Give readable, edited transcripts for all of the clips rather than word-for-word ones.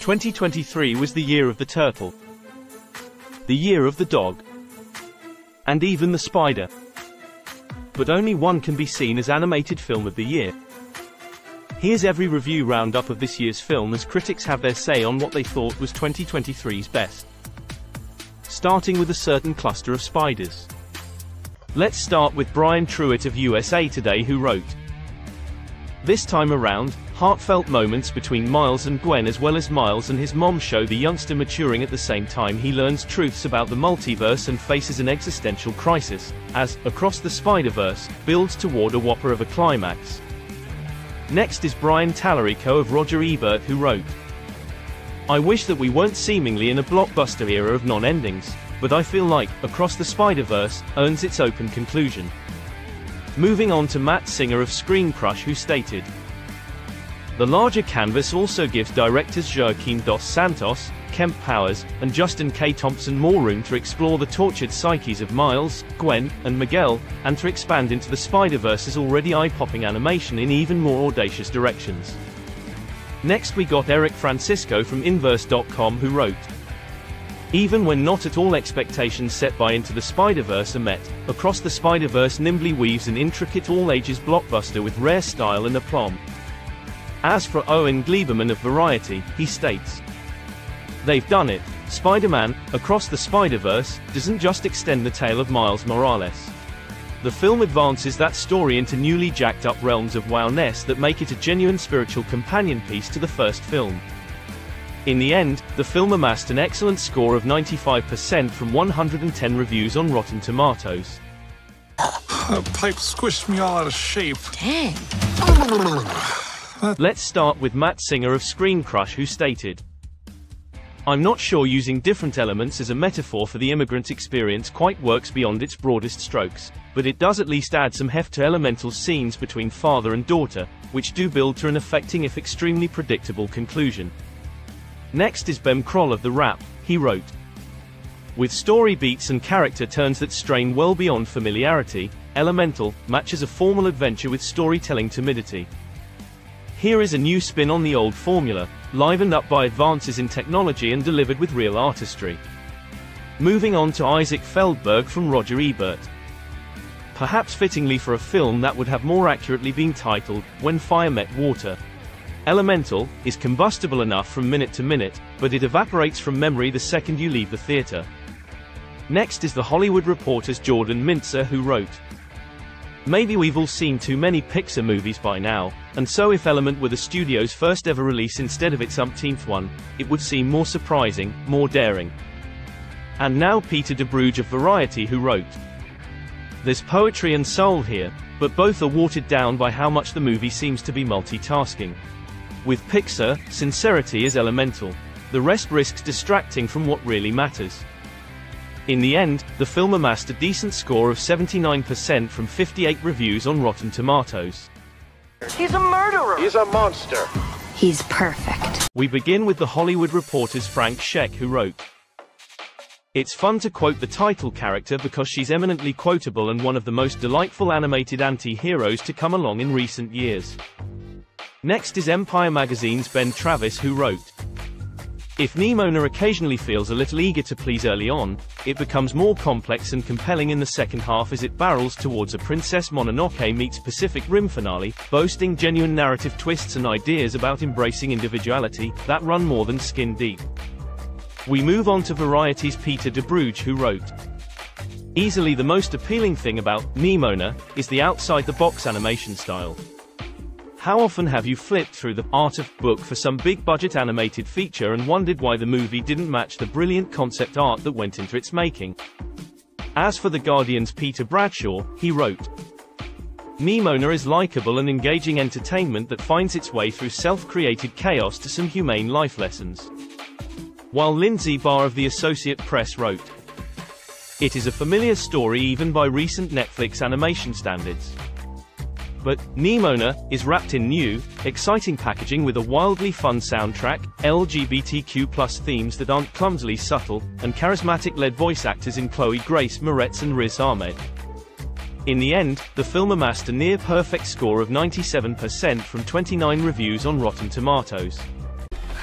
2023 was the year of the turtle, the year of the dog, and even the spider. But only one can be seen as animated film of the year. Here's every review roundup of this year's film as critics have their say on what they thought was 2023's best. Starting with a certain cluster of spiders. Let's start with Brian Truitt of USA Today, who wrote, "This time around, heartfelt moments between Miles and Gwen as well as Miles and his mom show the youngster maturing at the same time he learns truths about the multiverse and faces an existential crisis, as Across the Spider-Verse builds toward a whopper of a climax." Next is Brian Tallerico of Roger Ebert, who wrote, "I wish that we weren't seemingly in a blockbuster era of non-endings, but I feel like Across the Spider-Verse earns its open conclusion." Moving on to Matt Singer of Screen Crush, who stated, "The larger canvas also gives directors Joaquin Dos Santos, Kemp Powers, and Justin K. Thompson more room to explore the tortured psyches of Miles, Gwen, and Miguel, and to expand into the Spider-Verse's already eye-popping animation in even more audacious directions." Next we got Eric Francisco from Inverse.com, who wrote, "Even when not at all expectations set by Into the Spider-Verse are met, Across the Spider-Verse nimbly weaves an intricate all-ages blockbuster with rare style and aplomb." As for Owen Gleiberman of Variety, he states, "They've done it. Spider-Man, Across the Spider-Verse, doesn't just extend the tale of Miles Morales. The film advances that story into newly jacked-up realms of wowness that make it a genuine spiritual companion piece to the first film." In the end, the film amassed an excellent score of 95% from 110 reviews on Rotten Tomatoes. "A pipe squished me all out of shape. Dang." Let's start with Matt Singer of Screen Crush, who stated, "I'm not sure using different elements as a metaphor for the immigrant experience quite works beyond its broadest strokes, but it does at least add some heft to Elemental's scenes between father and daughter, which do build to an affecting if extremely predictable conclusion." Next is Ben Kroll of The Wrap, he wrote, "With story beats and character turns that strain well beyond familiarity, Elemental matches a formal adventure with storytelling timidity. Here is a new spin on the old formula, livened up by advances in technology and delivered with real artistry." Moving on to Isaac Feldberg from Roger Ebert. "Perhaps fittingly for a film that would have more accurately been titled, When Fire Met Water. Elemental is combustible enough from minute to minute, but it evaporates from memory the second you leave the theater." Next is The Hollywood Reporter's Jordan Mintzer, who wrote, "Maybe we've all seen too many Pixar movies by now, and so if Element were the studio's first ever release instead of its umpteenth one, it would seem more surprising, more daring." And now Peter Debruge of Variety, who wrote, "There's poetry and soul here, but both are watered down by how much the movie seems to be multitasking. With Pixar, sincerity is elemental. The rest risks distracting from what really matters." In the end, the film amassed a decent score of 79% from 58 reviews on Rotten Tomatoes. "He's a murderer. He's a monster. He's perfect." We begin with The Hollywood Reporter's Frank Scheck, who wrote, "It's fun to quote the title character because she's eminently quotable and one of the most delightful animated anti-heroes to come along in recent years." Next is Empire Magazine's Ben Travis, who wrote, "If Nimona occasionally feels a little eager to please early on, it becomes more complex and compelling in the second half as it barrels towards a Princess Mononoke meets Pacific Rim finale, boasting genuine narrative twists and ideas about embracing individuality that run more than skin deep." We move on to Variety's Peter Debruge, who wrote, "Easily the most appealing thing about Nimona is the outside-the-box animation style. How often have you flipped through the art of book for some big-budget animated feature and wondered why the movie didn't match the brilliant concept art that went into its making?" As for The Guardian's Peter Bradshaw, he wrote, "Nimona is likable and engaging entertainment that finds its way through self-created chaos to some humane life lessons." While Lindsay Barr of the Associate Press wrote, "It is a familiar story even by recent Netflix animation standards. But Nimona is wrapped in new, exciting packaging with a wildly fun soundtrack, LGBTQ+ themes that aren't clumsily subtle, and charismatic lead voice actors in Chloe Grace Moretz and Riz Ahmed." In the end, the film amassed a near-perfect score of 97% from 29 reviews on Rotten Tomatoes.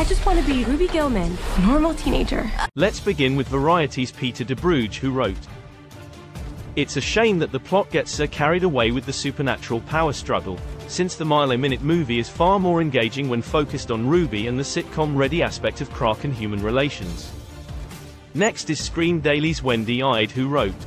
I just want to be Ruby Gilman, a normal teenager. Let's begin with Variety's Peter Debruge, who wrote, "It's a shame that the plot gets so carried away with the supernatural power struggle, since the mile-a-minute movie is far more engaging when focused on Ruby and the sitcom-ready aspect of Kraken human relations." Next is Screen Daily's Wendy Ide, who wrote,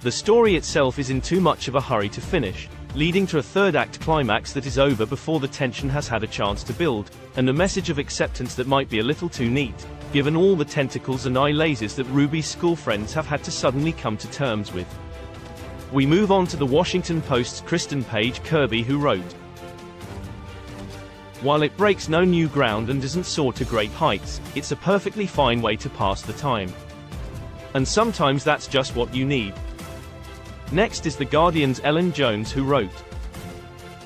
"The story itself is in too much of a hurry to finish, leading to a third-act climax that is over before the tension has had a chance to build, and a message of acceptance that might be a little too neat, given all the tentacles and eye lasers that Ruby's school friends have had to suddenly come to terms with." We move on to the Washington Post's Kristen Page Kirby, who wrote, "While it breaks no new ground and doesn't soar to great heights, it's a perfectly fine way to pass the time. And sometimes that's just what you need." Next is The Guardian's Ellen Jones, who wrote,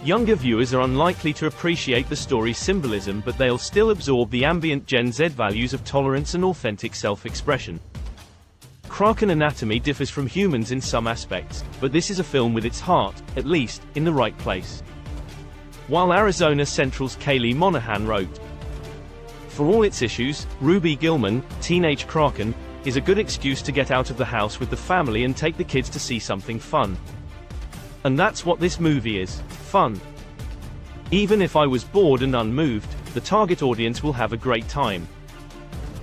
"Younger viewers are unlikely to appreciate the story's symbolism, but they'll still absorb the ambient Gen Z values of tolerance and authentic self-expression. Kraken anatomy differs from humans in some aspects, but this is a film with its heart, at least, in the right place." While Arizona Central's Kaylee Monahan wrote, "For all its issues, Ruby Gilman, Teenage Kraken, is a good excuse to get out of the house with the family and take the kids to see something fun. And that's what this movie is, fun. Even if I was bored and unmoved, the target audience will have a great time."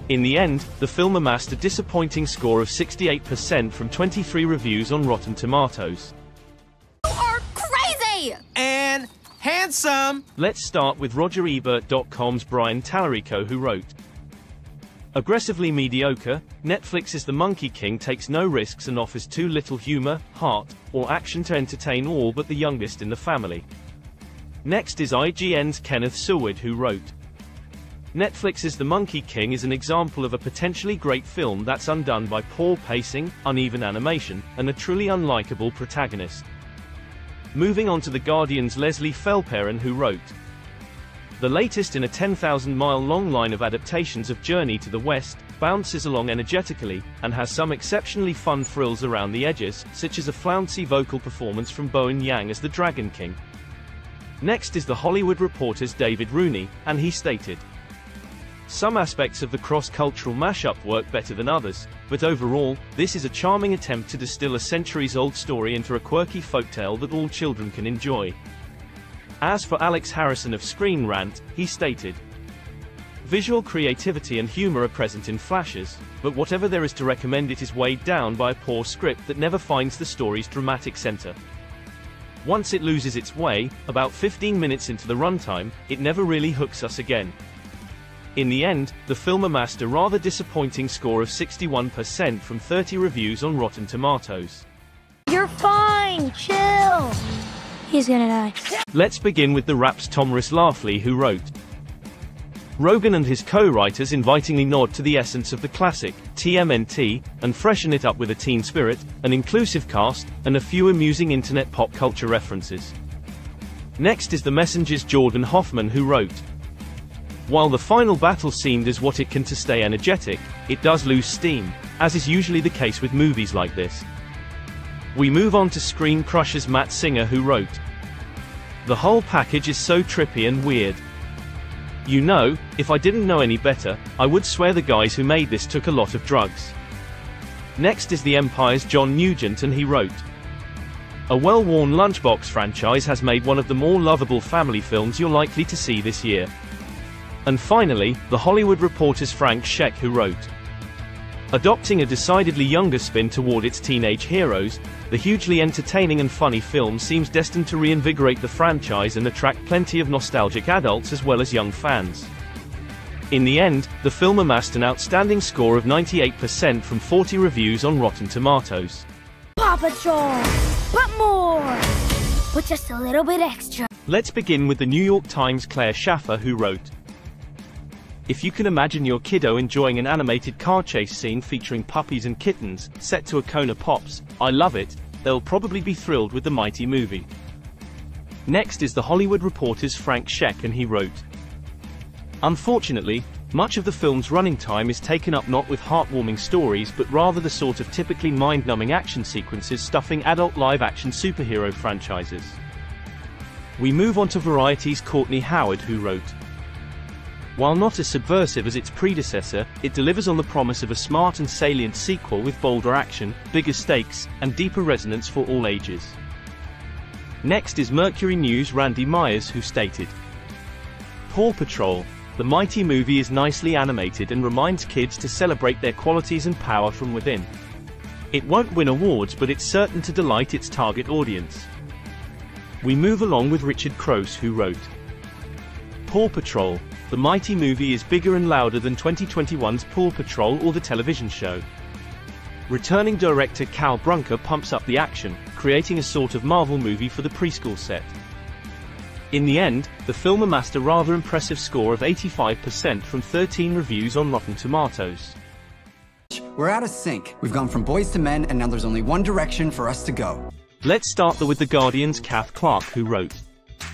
In the end, the film amassed a disappointing score of 68% from 23 reviews on Rotten Tomatoes. You are crazy! And handsome! Let's start with Roger Ebert.com's Brian Tallerico, who wrote, "Aggressively mediocre, Netflix's The Monkey King takes no risks and offers too little humor, heart, or action to entertain all but the youngest in the family." Next is IGN's Kenneth Seward, who wrote, "Netflix's The Monkey King is an example of a potentially great film that's undone by poor pacing, uneven animation, and a truly unlikable protagonist." Moving on to The Guardian's Leslie Felperin, who wrote, "The latest in a 10,000-mile-long line of adaptations of Journey to the West, bounces along energetically, and has some exceptionally fun thrills around the edges, such as a flouncy vocal performance from Bowen Yang as the Dragon King." Next is The Hollywood Reporter's David Rooney, and he stated, "Some aspects of the cross-cultural mashup work better than others, but overall, this is a charming attempt to distill a centuries-old story into a quirky folktale that all children can enjoy." As for Alex Harrison of Screen Rant, he stated, "Visual creativity and humor are present in flashes, but whatever there is to recommend it is weighed down by a poor script that never finds the story's dramatic center. Once it loses its way, about 15 minutes into the runtime, it never really hooks us again." In the end, the film amassed a rather disappointing score of 61% from 30 reviews on Rotten Tomatoes. You're fine, chill. He's gonna die. Let's begin with The Wrap's Tomris Laughley, who wrote, "Rogan and his co-writers invitingly nod to the essence of the classic, TMNT, and freshen it up with a teen spirit, an inclusive cast, and a few amusing internet pop culture references." Next is The Messenger's Jordan Hoffman, who wrote, "While the final battle scene does what it can to stay energetic, it does lose steam, as is usually the case with movies like this." We move on to Screen Crush's Matt Singer, who wrote, "The whole package is so trippy and weird. You know, if I didn't know any better, I would swear the guys who made this took a lot of drugs." Next is The Empire's John Nugent, and he wrote, "A well-worn lunchbox franchise has made one of the more lovable family films you're likely to see this year." And finally, The Hollywood Reporter's Frank Scheck, who wrote, "Adopting a decidedly younger spin toward its teenage heroes, the hugely entertaining and funny film seems destined to reinvigorate the franchise and attract plenty of nostalgic adults as well as young fans." In the end, the film amassed an outstanding score of 98% from 40 reviews on Rotten Tomatoes. Paw Patrol, but more, but just a little bit extra. Let's begin with the New York Times' Claire Schaffer, who wrote, "If you can imagine your kiddo enjoying an animated car chase scene featuring puppies and kittens, set to Acona Pops, I love it, they'll probably be thrilled with the mighty movie." Next is The Hollywood Reporter's Frank Scheck, and he wrote, "Unfortunately, much of the film's running time is taken up not with heartwarming stories but rather the sort of typically mind-numbing action sequences stuffing adult live-action superhero franchises." We move on to Variety's Courtney Howard, who wrote, While not as subversive as its predecessor, it delivers on the promise of a smart and salient sequel with bolder action, bigger stakes, and deeper resonance for all ages. Next is Mercury News' Randy Myers, who stated, "Paw Patrol, the mighty movie, is nicely animated and reminds kids to celebrate their qualities and power from within. It won't win awards, but it's certain to delight its target audience." We move along with Richard Croce, who wrote, "Paw Patrol, the mighty movie, is bigger and louder than 2021's Paw Patrol or the television show. Returning director Cal Brunker pumps up the action, creating a sort of Marvel movie for the preschool set. In the end, the film amassed a rather impressive score of 85% from 13 reviews on Rotten Tomatoes. We're out of sync. We've gone from boys to men, and now there's only one direction for us to go." Let's start with The Guardian's Kath Clark, who wrote,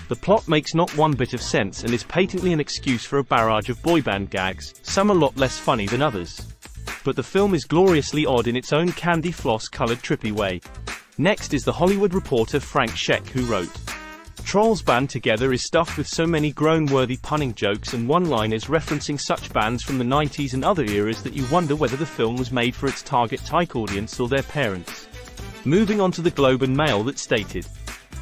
"The plot makes not one bit of sense and is patently an excuse for a barrage of boy band gags, some a lot less funny than others. But the film is gloriously odd in its own candy floss-colored trippy way." Next is The Hollywood Reporter Frank Scheck, who wrote, "Trolls Band Together is stuffed with so many groan-worthy punning jokes and one-liners referencing such bands from the 90s and other eras that you wonder whether the film was made for its target type audience or their parents." Moving on to The Globe and Mail, that stated,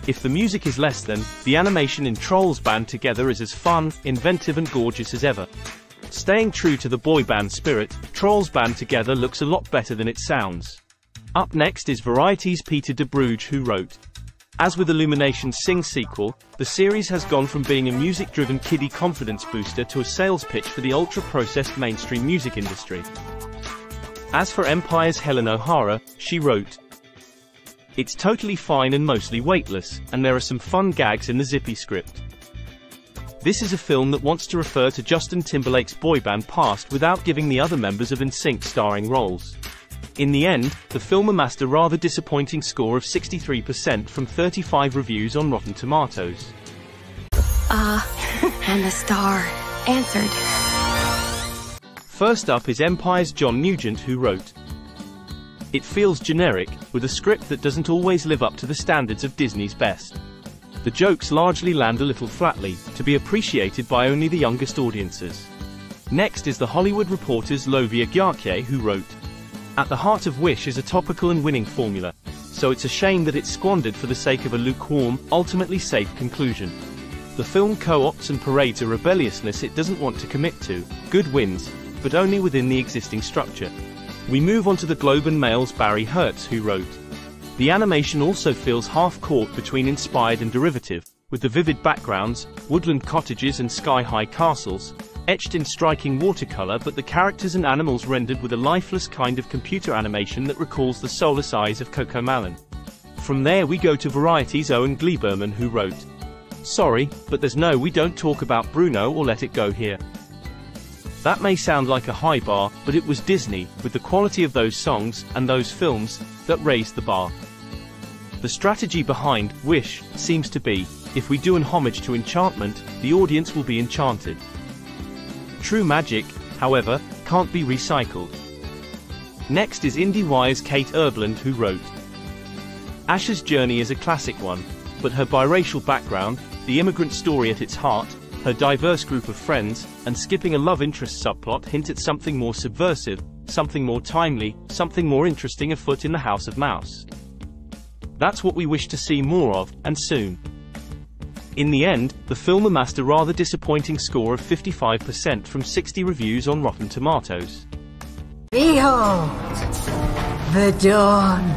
"If the music is less than, the animation in Trolls Band Together is as fun, inventive and gorgeous as ever. Staying true to the boy band spirit, Trolls Band Together looks a lot better than it sounds." Up next is Variety's Peter Debruge, who wrote, "As with Illumination's Sing sequel, the series has gone from being a music-driven kiddie confidence booster to a sales pitch for the ultra-processed mainstream music industry." As for Empire's Helen O'Hara, she wrote, "It's totally fine and mostly weightless, and there are some fun gags in the zippy script. This is a film that wants to refer to Justin Timberlake's boy band past without giving the other members of NSYNC starring roles. In the end, the film amassed a rather disappointing score of 63% from 35 reviews on Rotten Tomatoes." And the star answered. First up is Empire's John Nugent, who wrote, "It feels generic, with a script that doesn't always live up to the standards of Disney's best. The jokes largely land a little flatly, to be appreciated by only the youngest audiences." Next is The Hollywood Reporter's Lovia Gyarkye, who wrote, "At the heart of Wish is a topical and winning formula, so it's a shame that it's squandered for the sake of a lukewarm, ultimately safe conclusion. The film co-opts and parades a rebelliousness it doesn't want to commit to, good wins, but only within the existing structure." We move on to The Globe and Mail's Barry Hertz, who wrote, "The animation also feels half-caught between inspired and derivative, with the vivid backgrounds, woodland cottages and sky-high castles, etched in striking watercolor, but the characters and animals rendered with a lifeless kind of computer animation that recalls the soulless eyes of Cocomelon." From there we go to Variety's Owen Gleiberman, who wrote, "Sorry, but there's no we don't talk about Bruno or Let It Go here. That may sound like a high bar, but it was Disney, with the quality of those songs, and those films, that raised the bar. The strategy behind Wish seems to be, if we do an homage to enchantment, the audience will be enchanted. True magic, however, can't be recycled." Next is IndieWire's Kate Erbland, who wrote, "Asher's journey is a classic one, but her biracial background, the immigrant story at its heart, her diverse group of friends, and skipping a love interest subplot hint at something more subversive, something more timely, something more interesting afoot in the House of Mouse. That's what we wish to see more of, and soon." In the end, the film amassed a rather disappointing score of 55% from 60 reviews on Rotten Tomatoes. Behold, the dawn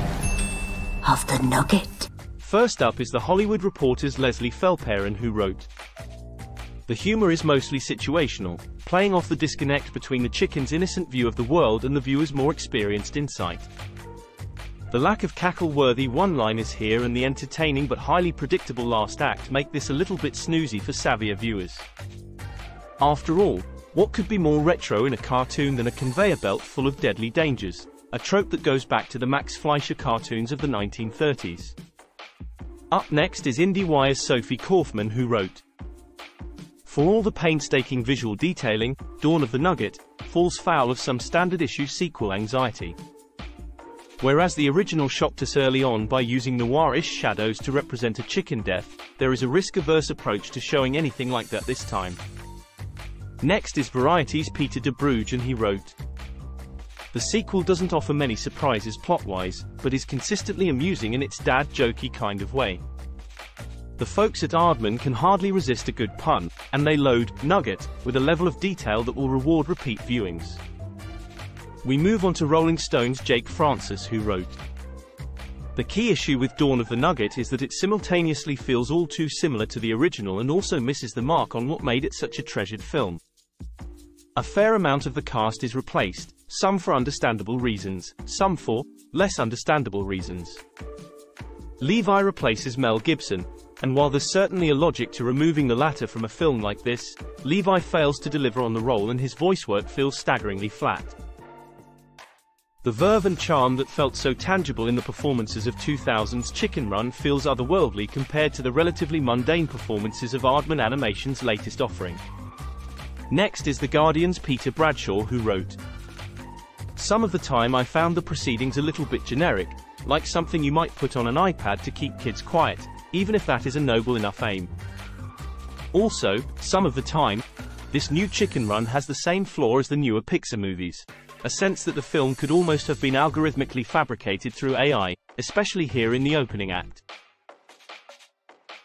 of the nugget. First up is The Hollywood Reporter's Leslie Felperin, who wrote, "The humor is mostly situational, playing off the disconnect between the chicken's innocent view of the world and the viewer's more experienced insight. The lack of cackle-worthy one-liners here and the entertaining but highly predictable last act make this a little bit snoozy for savvier viewers. After all, what could be more retro in a cartoon than a conveyor belt full of deadly dangers, a trope that goes back to the Max Fleischer cartoons of the 1930s. Up next is IndieWire's Sophie Kaufman, who wrote, "For all the painstaking visual detailing, Dawn of the Nugget falls foul of some standard issue sequel anxiety. Whereas the original shocked us early on by using noirish shadows to represent a chicken death, there is a risk-averse approach to showing anything like that this time. Next is Variety's Peter Debruge, and he wrote, "The sequel doesn't offer many surprises plot-wise, but is consistently amusing in its dad-jokey kind of way. The folks at Aardman can hardly resist a good pun, and they load Nugget with a level of detail that will reward repeat viewings." We move on to Rolling Stone's Jake Francis, who wrote, "The key issue with Dawn of the Nugget is that it simultaneously feels all too similar to the original and also misses the mark on what made it such a treasured film. A fair amount of the cast is replaced, some for understandable reasons, some for less understandable reasons. Levi replaces Mel Gibson, and while there's certainly a logic to removing the latter from a film like this, Levi fails to deliver on the role and his voice work feels staggeringly flat. The verve and charm that felt so tangible in the performances of 2000's Chicken Run feels otherworldly compared to the relatively mundane performances of Aardman Animation's latest offering." Next is The Guardian's Peter Bradshaw, who wrote, "Some of the time I found the proceedings a little bit generic, like something you might put on an iPad to keep kids quiet, even if that is a noble enough aim. Also, some of the time, this new Chicken Run has the same flaw as the newer Pixar movies. A sense that the film could almost have been algorithmically fabricated through AI, especially here in the opening act.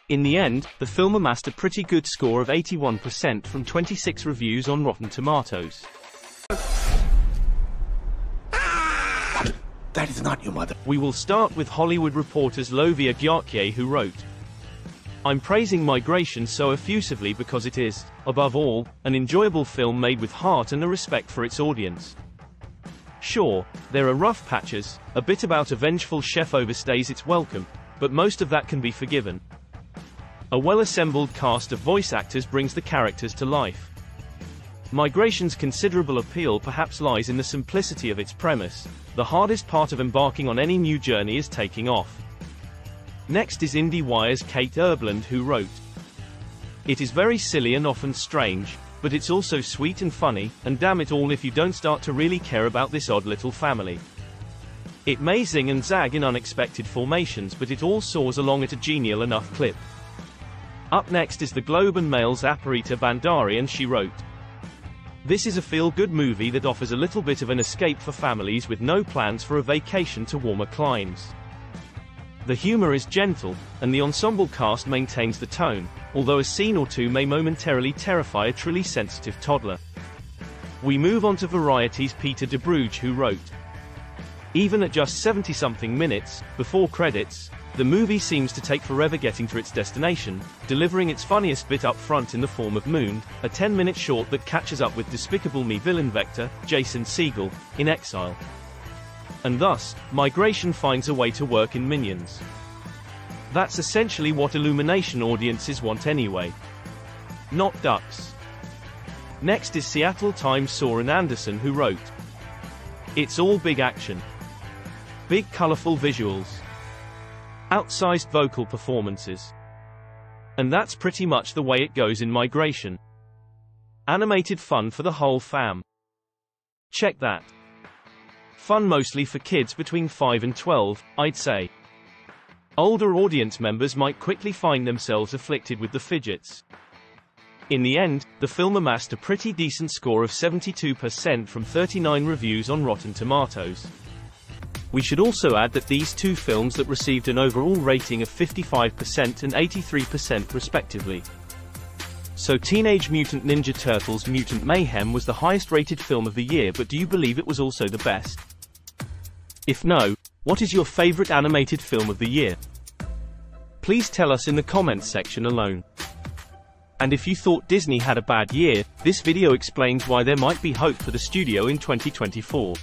In the end, the film amassed a pretty good score of 81% from 26 reviews on Rotten Tomatoes." That is not your mother. We will start with Hollywood Reporter's Lovia Gyarkye, who wrote, "I'm praising Migration so effusively because it is, above all, an enjoyable film made with heart and a respect for its audience. Sure, there are rough patches, a bit about a vengeful chef overstays its welcome, but most of that can be forgiven. A well-assembled cast of voice actors brings the characters to life. Migration's considerable appeal perhaps lies in the simplicity of its premise. The hardest part of embarking on any new journey is taking off." Next is IndieWire's Kate Erbland, who wrote, "It is very silly and often strange, but it's also sweet and funny, and damn it all if you don't start to really care about this odd little family. It may zing and zag in unexpected formations, but it all soars along at a genial enough clip." Up next is The Globe and Mail's Aparita Bandari, and she wrote, "This is a feel-good movie that offers a little bit of an escape for families with no plans for a vacation to warmer climes. The humor is gentle, and the ensemble cast maintains the tone, although a scene or two may momentarily terrify a truly sensitive toddler." We move on to Variety's Peter Debruge, who wrote, "Even at just 70-something minutes, before credits, the movie seems to take forever getting to its destination, delivering its funniest bit up front in the form of Moon, a 10-minute short that catches up with Despicable Me villain Vector, Jason Segel, in exile. And thus, Migration finds a way to work in Minions. That's essentially what Illumination audiences want anyway. Not ducks." Next is Seattle Times' Soren Anderson, who wrote, "It's all big action. Big colorful visuals. Outsized vocal performances. And that's pretty much the way it goes in Migration. Animated fun for the whole fam. Check that. Fun mostly for kids between 5 and 12, I'd say. Older audience members might quickly find themselves afflicted with the fidgets." In the end, the film amassed a pretty decent score of 72% from 39 reviews on Rotten Tomatoes. We should also add that these two films that received an overall rating of 55% and 83% respectively. So Teenage Mutant Ninja Turtles: Mutant Mayhem was the highest rated film of the year, but do you believe it was also the best? If no, what is your favorite animated film of the year? Please tell us in the comments section alone. And if you thought Disney had a bad year, this video explains why there might be hope for the studio in 2024.